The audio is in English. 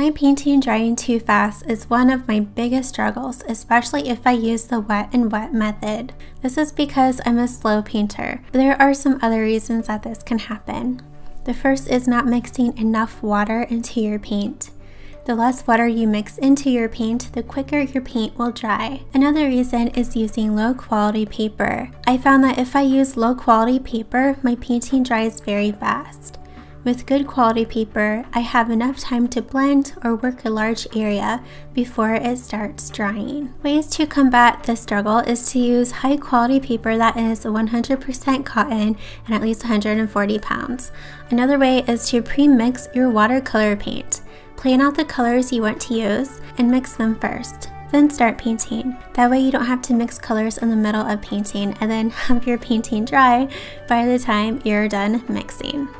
My painting drying too fast is one of my biggest struggles, especially if I use the wet and wet method. This is because I'm a slow painter, but there are some other reasons that this can happen. The first is not mixing enough water into your paint. The less water you mix into your paint, the quicker your paint will dry. Another reason is using low quality paper. I found that if I use low quality paper, my painting dries very fast. With good quality paper, I have enough time to blend or work a large area before it starts drying. Ways to combat this struggle is to use high quality paper that is 100% cotton and at least 140 pounds. Another way is to pre-mix your watercolor paint. Plan out the colors you want to use and mix them first, then start painting. That way you don't have to mix colors in the middle of painting and then have your painting dry by the time you're done mixing.